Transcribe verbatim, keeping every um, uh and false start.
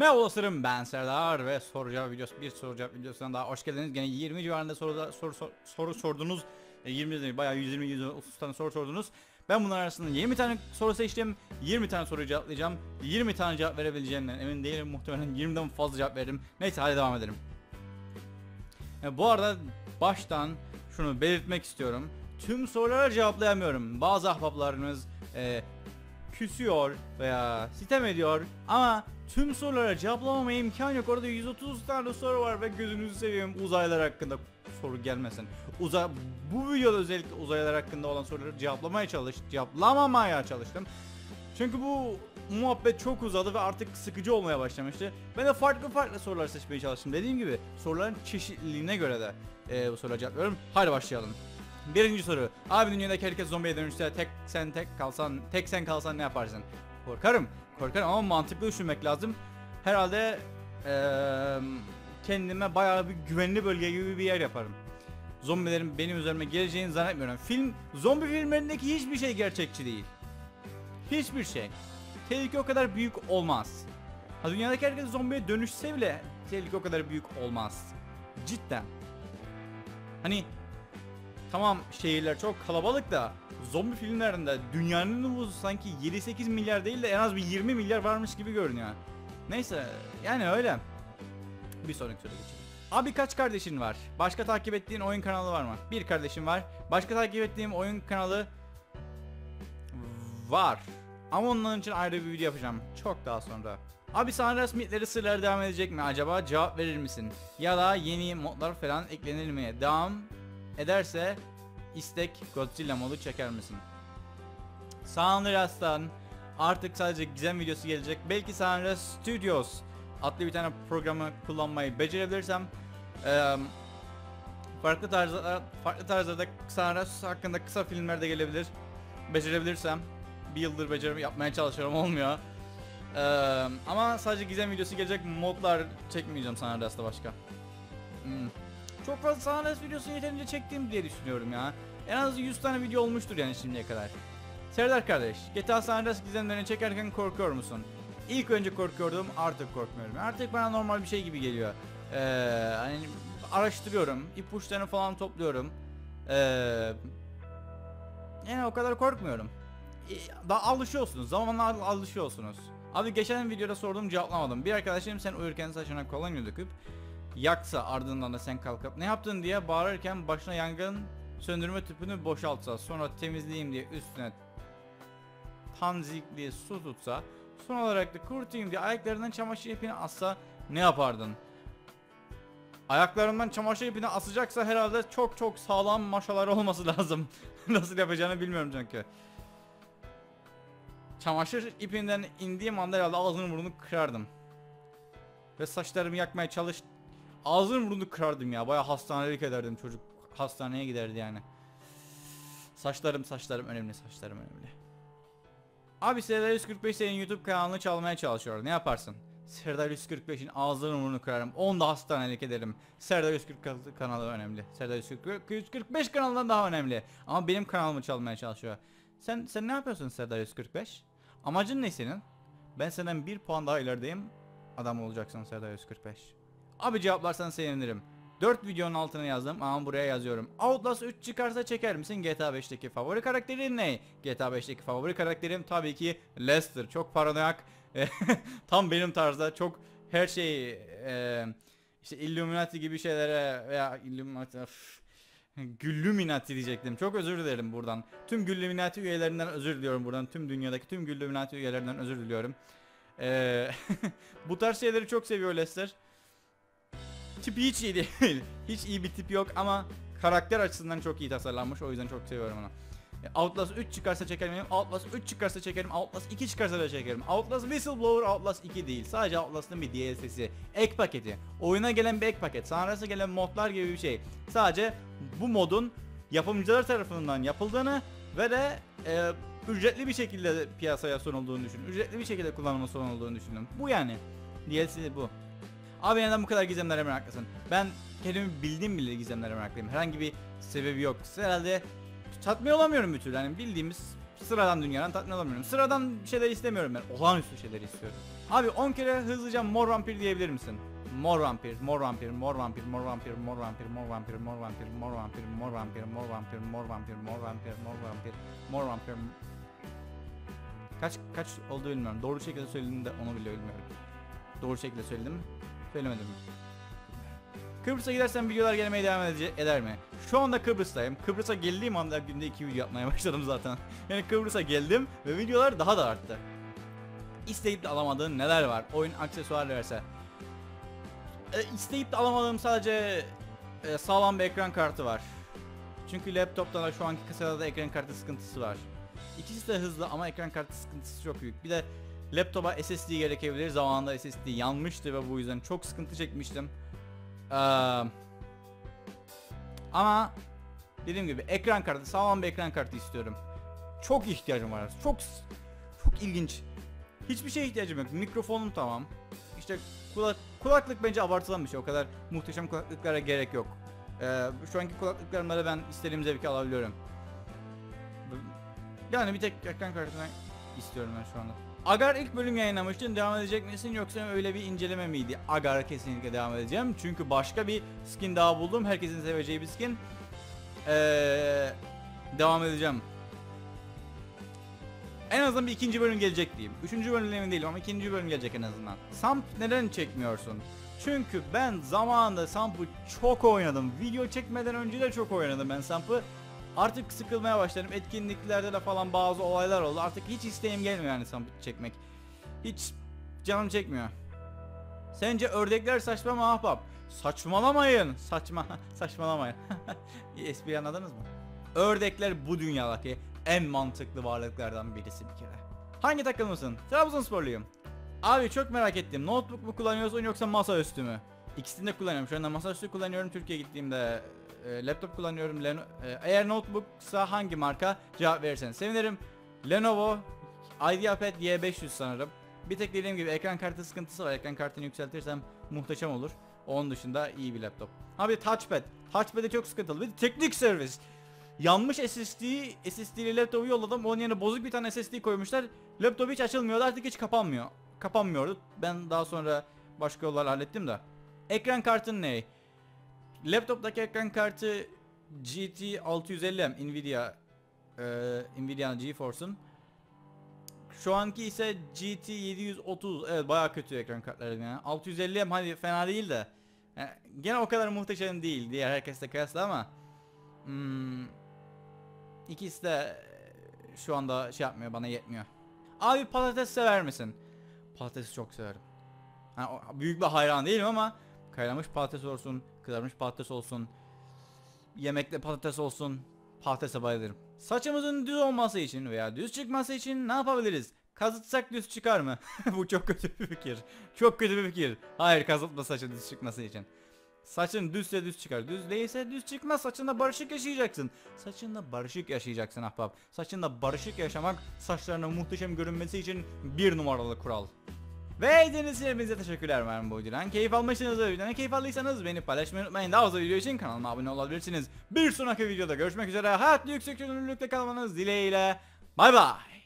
Merhaba dostlarım, ben Serdar ve soru cevap videosu, bir soru cevap videosuna daha hoş geldiniz. Gene yirmi civarında soru, soru, soru, soru sordunuz. E, yirmi değil, bayağı yüz yirmi yüz otuz tane soru sordunuz. Ben bunların arasında yirmi tane soru seçtim. yirmi tane soruyu cevaplayacağım. yirmi tane cevap verebileceğimden emin değilim. Muhtemelen yirmiden fazla cevap veririm. Neyse, hadi devam edelim. E, bu arada baştan şunu belirtmek istiyorum. Tüm sorulara cevaplayamıyorum. Bazı ahbaplarımız e, küsüyor veya sitem ediyor ama tüm sorulara cevaplamama imkan yok. Orada yüz otuz tane soru var ve gözünüzü seveyim, uzaylılar hakkında soru gelmesin. Uzay, bu videoda özellikle uzaylılar hakkında olan soruları cevaplamaya çalış, cevaplamamaya çalıştım. Çünkü bu muhabbet çok uzadı ve artık sıkıcı olmaya başlamıştı. Ben de farklı farklı sorular seçmeye çalıştım. Dediğim gibi soruların çeşitliliğine göre de e, bu sorulara cevaplıyorum. Haydi başlayalım. Birinci soru. Abi, dünyadaki herkes zombiye dönüşse tek sen tek kalsan tek sen kalsan ne yaparsın? Korkarım. Korkarım ama mantıklı düşünmek lazım. Herhalde ee, kendime bayağı bir güvenli bölge gibi bir yer yaparım. Zombilerin benim üzerime geleceğini zannetmiyorum. Film zombi filmlerindeki hiçbir şey gerçekçi değil. Hiçbir şey. Tehlike o kadar büyük olmaz. Ha, dünyadaki herkes zombiye dönüşse bile tehlike o kadar büyük olmaz. Cidden. Hani tamam, şehirler çok kalabalık da zombi filmlerinde dünyanın nüfusu sanki yedi sekiz milyar değil de en az bir yirmi milyar varmış gibi görünüyor. Neyse, yani öyle. Bir sonraki soruya geçelim. Abi, kaç kardeşin var? Başka takip ettiğin oyun kanalı var mı? Bir kardeşim var. Başka takip ettiğim oyun kanalı var. Ama onun için ayrı bir video yapacağım. Çok daha sonra. Abi, San Andreas mitleri sırları devam edecek mi acaba? Cevap verir misin? Ya da yeni modlar falan eklenir mi? Devam ederse istek Godzilla modu çeker misin? San Andreas'tan artık sadece gizem videosu gelecek. Belki San Andreas Studios adlı bir tane programı kullanmayı becerebilirsem ee, farklı tarzda farklı tarzda San Andreas hakkında kısa filmler de gelebilir. Becerebilirsem, bir yıldır becerim yapmaya çalışıyorum, olmuyor. Ee, ama sadece gizem videosu gelecek, modlar çekmeyeceğim San Andreas'ta başka. Hmm. Çok fazla San Andreas videosunu yeterince çektiğim diye düşünüyorum ya. En az yüz tane video olmuştur yani şimdiye kadar. Serdar kardeş, G T A San Andreas gizemlerini çekerken korkuyor musun? İlk önce korkuyordum, artık korkmuyorum. Artık bana normal bir şey gibi geliyor. Ee, hani araştırıyorum, ipuçlarını falan topluyorum. Ee, yani o kadar korkmuyorum. Daha alışıyorsunuz, zamanla alışıyorsunuz. Abi, geçen videoda sordum, cevaplamadım. Bir arkadaşım, sen uyurken saçına kolonya döküp yaksa, ardından da sen kalkıp ne yaptın diye bağırırken başına yangın söndürme tüpünü boşaltsa, sonra temizleyeyim diye üstüne tanzikli su tutsa, son olarak da kurutayım diye ayaklarından çamaşır ipini assa ne yapardın? Ayaklarından çamaşır ipini asacaksa herhalde çok çok sağlam maşalar olması lazım. Nasıl yapacağını bilmiyorum çünkü. Çamaşır ipinden indiğim anda herhalde ağzını burnunu kırardım. Ve saçlarımı yakmaya çalış... Ağzını burnunu kırardım ya. Bayağı hastanelik ederdim. Çocuk hastaneye giderdi yani. Saçlarım saçlarım önemli. Saçlarım önemli. Abi, Serdar yüz kırk beş senin YouTube kanalını çalmaya çalışıyor. Ne yaparsın? Serdar yüz kırk beş'in ağzını burnunu kırarım. Onu da hastanelik ederim. Serdar yüz kırk kanalı önemli. Serdar yüz kırk beş kanalından daha önemli. Ama benim kanalımı çalmaya çalışıyor. Sen sen ne yapıyorsun Serdar yüz kırk beş? Amacın ne senin? Ben senden bir puan daha ilerideyim. Adam olacaksın Serdar yüz kırk beş. Abi, cevaplarsan sevinirim. dört videonun altına yazdım ama buraya yazıyorum. Outlast üç çıkarsa çeker misin? GTA beş'teki favori karakterin ne? GTA beş'teki favori karakterim tabii ki Lester. Çok paranoyak. Tam benim tarzda. Çok her şeyi e, işte Illuminati gibi şeylere veya Illuminati Güllüminati diyecektim. Çok özür dilerim buradan. Tüm Güllüminati üyelerinden özür diliyorum buradan. Tüm dünyadaki tüm Güllüminati üyelerinden özür diliyorum. E, bu tarz şeyleri çok seviyor Lester. Tipi hiç iyi değil. Hiç iyi bir tip yok ama karakter açısından çok iyi tasarlanmış. O yüzden çok seviyorum onu. Outlast üç çıkarsa çekerim. Outlast üç çıkarsa çekerim. Outlast iki çıkarsa da çekerim. Outlast Whistleblower Outlast iki değil. Sadece Outlast'ın bir D L C'si. Ek paketi. Oyuna gelen bir ek paket. Sanrı'sa gelen modlar gibi bir şey. Sadece bu modun yapımcılar tarafından yapıldığını ve de e, ücretli bir şekilde piyasaya sunulduğunu düşünün. Ücretli bir şekilde kullanıma sunulduğunu düşünün. Bu yani. D L C'si bu. Abi, neden bu kadar gizemlere meraklısın? Ben kendimi bildiğim bile gizemlere meraklıyım. Herhangi bir sebebi yok. Herhalde tatmin olamıyorum bir türlü. Yani bildiğimiz sıradan dünyadan tatmin olamıyorum. Sıradan bir şeyler istemiyorum ben. Olağanüstü şeyler istiyorum. Abi on kere hızlıca mor vampir diyebilir misin? Mor vampir, mor vampir, mor vampir, mor vampir, mor vampir, mor vampir, mor vampir, mor vampir, mor vampir, mor vampir, mor vampir, mor vampir, mor vampir, mor vampir. Kaç kaç oldu bilmiyorum. Doğru şekilde söyledim de onu bile bilmiyorum. Doğru şekilde söyledim mi? Söylemedim mi? Kıbrıs'a gidersen videolar gelmeye devam eder mi? Şu anda Kıbrıs'tayım. Kıbrıs'a geldiğim anda günde iki video yapmaya başladım zaten. Yani Kıbrıs'a geldim ve videolar daha da arttı. İsteyip de alamadığın neler var? Oyun aksesuar verse. E, isteyip de alamadığım sadece e, sağlam bir ekran kartı var. Çünkü laptopta da şu anki kısada da ekran kartı sıkıntısı var. İkisi de hızlı ama ekran kartı sıkıntısı çok büyük. Bir de laptopa S S D gerekebilir. Zamanında S S D yanmıştı ve bu yüzden çok sıkıntı çekmiştim. Ee, ama dediğim gibi ekran kartı, sağlam bir ekran kartı istiyorum. Çok ihtiyacım var. Çok çok ilginç. Hiçbir şeye ihtiyacım yok. Mikrofonum tamam. İşte kulak, kulaklık bence abartılan bir şey. O kadar muhteşem kulaklıklara gerek yok. Ee, şu anki kulaklıklarımla da ben istediğim zevki alabiliyorum. Yani bir tek ekran kartından istiyorum ben şu anda. Agar ilk bölüm yayınlamıştın. Devam edecek misin yoksa öyle bir inceleme miydi? Agar kesinlikle devam edeceğim. Çünkü başka bir skin daha buldum. Herkesin seveceği bir skin. Ee, devam edeceğim. En azından bir ikinci bölüm gelecek diyeyim. Üçüncü bölüm emin değilim ama ikinci bölüm gelecek en azından. Samp neden çekmiyorsun? Çünkü ben zamanında Samp'ı çok oynadım. Video çekmeden önce de çok oynadım ben Samp'ı. Artık sıkılmaya başladım. Etkinliklerde de falan bazı olaylar oldu. Artık hiç isteğim gelmiyor yani Samp'ı çekmek. Hiç canım çekmiyor. Sence ördekler saçma mı ahbap? Saçmalamayın. Saçma. Saçmalamayın. Espri anladınız mı? Ördekler bu dünyadaki en mantıklı varlıklardan birisi bir kere. Hangi takımlısın? Trabzonsporluyum. Abi çok merak ettim. Notebook mu kullanıyorsun yoksa masaüstü mü? İkisini de kullanıyorum. Şu anda masaüstü kullanıyorum. Türkiye'ye gittiğimde e, laptop kullanıyorum. Leno e, eğer notebooksa hangi marka? Cevap verirseniz sevinirim. Lenovo IdeaPad Y beş yüz sanırım. Bir tek dediğim gibi ekran kartı sıkıntısı var. Ekran kartını yükseltirsem muhteşem olur. Onun dışında iyi bir laptop. Abi touchpad. Touchpad'e çok sıkıntılı. Bir de teknik servis. Yanmış S S D'yi, S S D'li laptopu yolladım. Onun yerine bozuk bir tane S S D koymuşlar. Laptop hiç açılmıyordu, artık hiç kapanmıyor. Kapanmıyordu. Ben daha sonra başka yollar hallettim de. Ekran kartın ne? Laptoptaki ekran kartı G T altı yüz elli M Nvidia e, Nvidia GeForce'un. Şu anki ise G T yedi yüz otuz. Evet, bayağı kötü ekran kartları yani. altı yüz elli M hani fena değil de. Yani gene o kadar muhteşem değil diğer herkesle kıyasla ama. Hmm. İkisi de şu anda şey yapmıyor, bana yetmiyor. Abi patates sever misin? Patatesi çok severim. Yani büyük bir hayran değilim ama kaynamış patates olsun, kızarmış patates olsun, yemekte patates olsun, patatese bayılırım. Saçımızın düz olması için veya düz çıkması için ne yapabiliriz? Kazıtsak düz çıkar mı? Bu çok kötü bir fikir. Çok kötü bir fikir. Hayır, kazıtma saçın düz çıkması için. Saçın düzse düz çıkar, düz değilse düz çıkmaz. Saçında barışık yaşayacaksın. Saçında barışık yaşayacaksın ahbap. Saçında barışık yaşamak saçlarının muhteşem görünmesi için bir numaralı kural. Ve izlediğiniz için hepinize teşekkürler. Ben bu videodan keyif almışsınız. Videodan keyif aldıysanız beni paylaşmayı unutmayın. Daha fazla video için kanalıma abone olabilirsiniz. Bir sonraki videoda görüşmek üzere. Hayatlı yüksek çözünürlükte kalmanız dileğiyle. Bay bay.